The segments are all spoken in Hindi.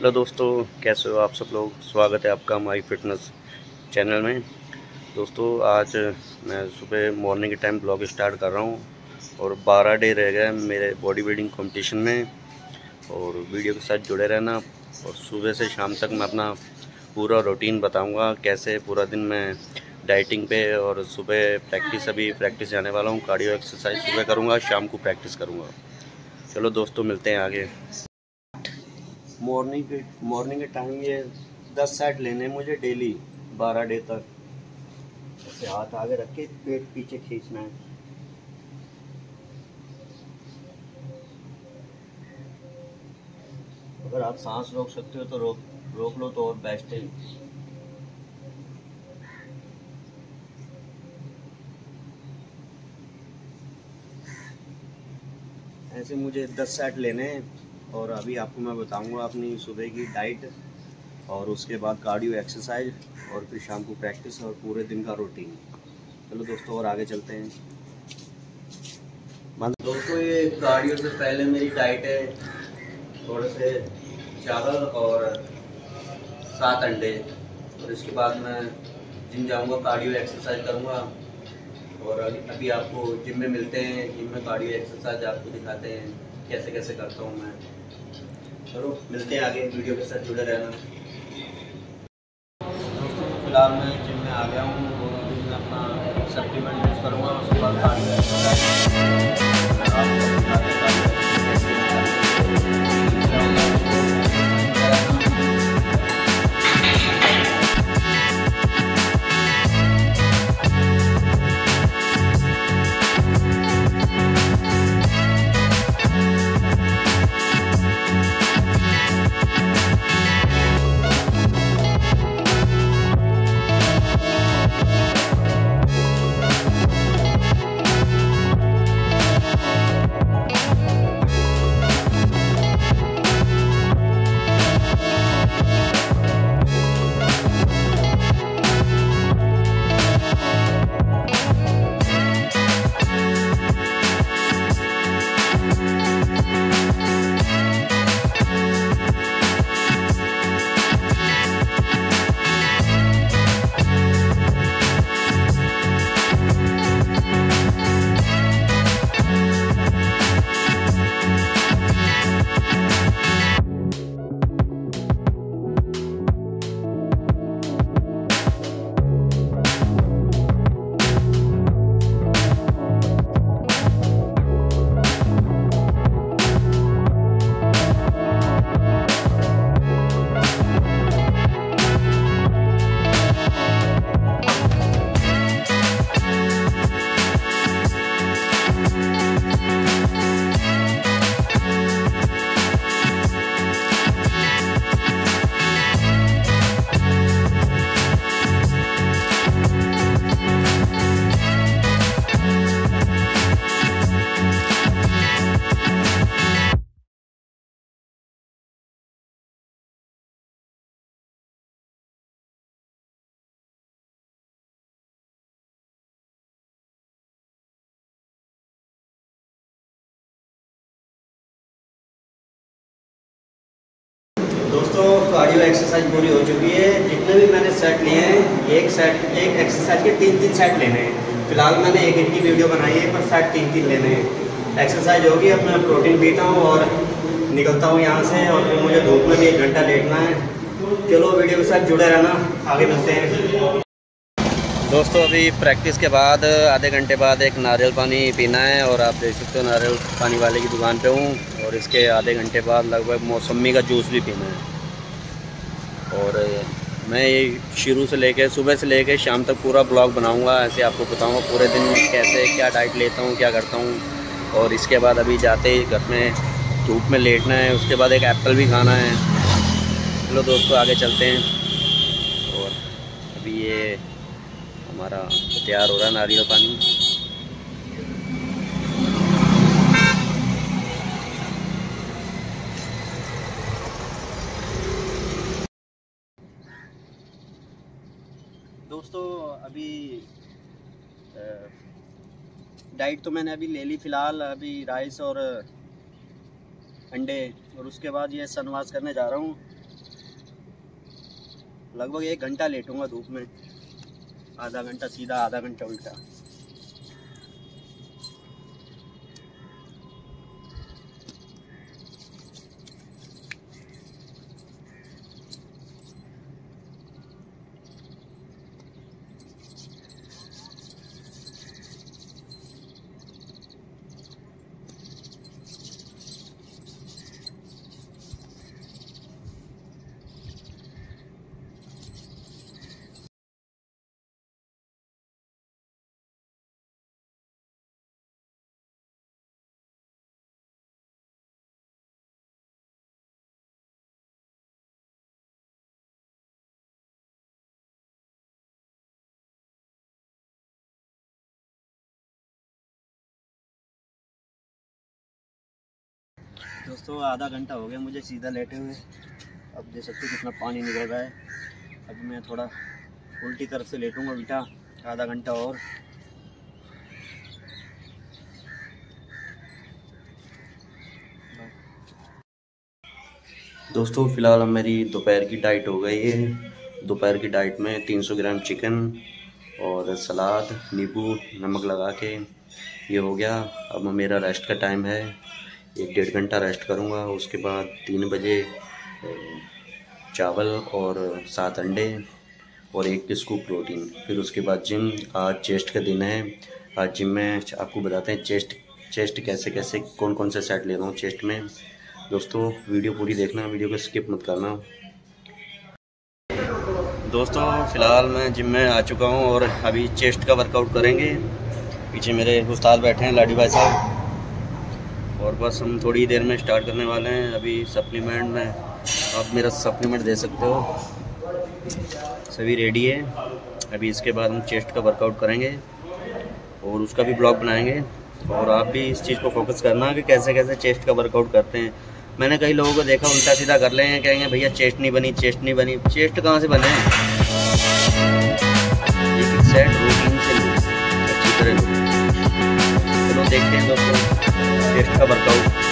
हेलो दोस्तों, कैसे हो आप सब लोग। स्वागत है आपका हमारी फिटनेस चैनल में। दोस्तों आज मैं सुबह मॉर्निंग के टाइम ब्लॉग स्टार्ट कर रहा हूँ और 12 डे रह गए मेरे बॉडी बिल्डिंग कंपटीशन में, और वीडियो के साथ जुड़े रहना। और सुबह से शाम तक मैं अपना पूरा रूटीन बताऊँगा, कैसे पूरा दिन मैं डाइटिंग पे, और सुबह प्रैक्टिस, अभी प्रैक्टिस जाने वाला हूँ। कार्डियो एक्सरसाइज सुबह करूँगा, शाम को प्रैक्टिस करूँगा। चलो दोस्तों मिलते हैं आगे। मॉर्निंग के टाइम ये 10 सेट लेने मुझे डेली 12 डे तक। ऐसे हाथ आगे रख के पेट पीछे खींचना है। अगर आप सांस रोक सकते हो तो रोक लो, तो और बेस्ट है। ऐसे मुझे 10 सेट लेने हैं, और अभी आपको मैं बताऊंगा अपनी सुबह की डाइट, और उसके बाद कार्डियो एक्सरसाइज, और फिर शाम को प्रैक्टिस, और पूरे दिन का रूटीन। चलो दोस्तों और आगे चलते हैं। दोस्तों ये कार्डियो से पहले मेरी डाइट है, थोड़े से चावल और 7 अंडे, और इसके बाद मैं जिम जाऊंगा, कार्डियो एक्सरसाइज करूंगा। और अभी आपको जिम में मिलते हैं, जिम में कार्डियो एक्सरसाइज आपको दिखाते हैं कैसे कैसे करता हूँ मैं। चलो मिलते हैं आगे, वीडियो के साथ जुड़े रहना। दोस्तों फिलहाल मैं जिम में आ गया हूँ, और अभी मैं अपना सप्लीमेंट यूज़ करूँगा, उसके बाद दोस्तों कार्डियो एक्सरसाइज पूरी हो चुकी है। जितने भी मैंने सेट लिए हैं, एक एक्सरसाइज के 3-3 सेट लेने हैं। फिलहाल मैंने एक की वीडियो बनाई है, पर सेट 3-3 लेने हैं। एक्सरसाइज होगी, अब मैं प्रोटीन पीता हूँ और निकलता हूँ यहाँ से, और फिर मुझे धूप में भी 1 घंटा लेटना है। चलो वीडियो के साथ जुड़े रहना, आगे मिलते हैं। दोस्तों अभी प्रैक्टिस के बाद आधे घंटे बाद एक नारियल पानी पीना है, और आप देख सकते हो नारियल पानी वाले की दुकान पे हूँ। और इसके आधे घंटे बाद लगभग मौसमी का जूस भी पीना है। और मैं ये शुरू से लेके सुबह से लेके शाम तक पूरा ब्लॉग बनाऊँगा, ऐसे आपको बताऊँगा पूरे दिन कैसे क्या डाइट लेता हूँ, क्या करता हूँ। और इसके बाद अभी जाते ही घर में धूप में लेटना है, उसके बाद एक एप्पल भी खाना है। चलो दोस्तों आगे चलते हैं। और अभी ये हमारा तैयार हो रहा है नारियल पानी। दोस्तों अभी डाइट तो मैंने अभी ले ली। फिलहाल अभी राइस और अंडे, और उसके बाद ये सनवास करने जा रहा हूँ। लगभग 1 घंटा लेटूंगा धूप में, आधा घंटा सीधा आधा घंटा उल्टा। दोस्तों आधा घंटा हो गया मुझे सीधा लेटे हुए, अब देख सकते हो कितना पानी निकल रहा है। अब मैं थोड़ा उल्टी तरफ से लेटूंगा उल्टा, आधा घंटा और। दोस्तों फ़िलहाल मेरी दोपहर की डाइट हो गई है। दोपहर की डाइट में 300 ग्राम चिकन और सलाद नींबू नमक लगा के ये हो गया। अब मेरा रेस्ट का टाइम है, 1 डेढ़ घंटा रेस्ट करूँगा। उसके बाद 3 बजे चावल और 7 अंडे और 1 स्कूप प्रोटीन। फिर उसके बाद जिम। आज चेस्ट का दिन है, आज जिम में आपको बताते हैं चेस्ट कैसे कैसे कौन कौन से सेट ले रहा हूँ चेस्ट में। दोस्तों वीडियो पूरी देखना, वीडियो को स्किप मत करना। दोस्तों फ़िलहाल मैं जिम में आ चुका हूँ और अभी चेस्ट का वर्कआउट करेंगे। पीछे मेरे उस्ताद बैठे हैं लाडी भाई साहब, और बस हम थोड़ी देर में स्टार्ट करने वाले हैं। अभी सप्लीमेंट में आप मेरा सप्लीमेंट दे सकते हो, सभी रेडी है। अभी इसके बाद हम चेस्ट का वर्कआउट करेंगे और उसका भी ब्लॉग बनाएंगे। और आप भी इस चीज़ को फोकस करना कि कैसे कैसे चेस्ट का वर्कआउट करते हैं। मैंने कई लोगों को देखा उल्टा सीधा कर लेंगे, कहेंगे भैया चेस्ट नहीं बनी चेस्ट नहीं बनी। चेस्ट कहाँ से बने? एक सेट रूटीन से अच्छी तरह। चलो देखते हैं दोस्तों चेस्ट का वर्कआउट।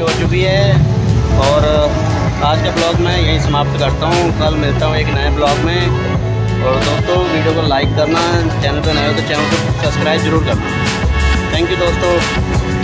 पूरी हो चुकी है और आज के ब्लॉग मैं यहीं समाप्त करता हूँ। कल मिलता हूँ एक नए ब्लॉग में। और दोस्तों वीडियो को लाइक करना, चैनल पर नए हो तो चैनल को सब्सक्राइब जरूर करना। थैंक यू दोस्तों।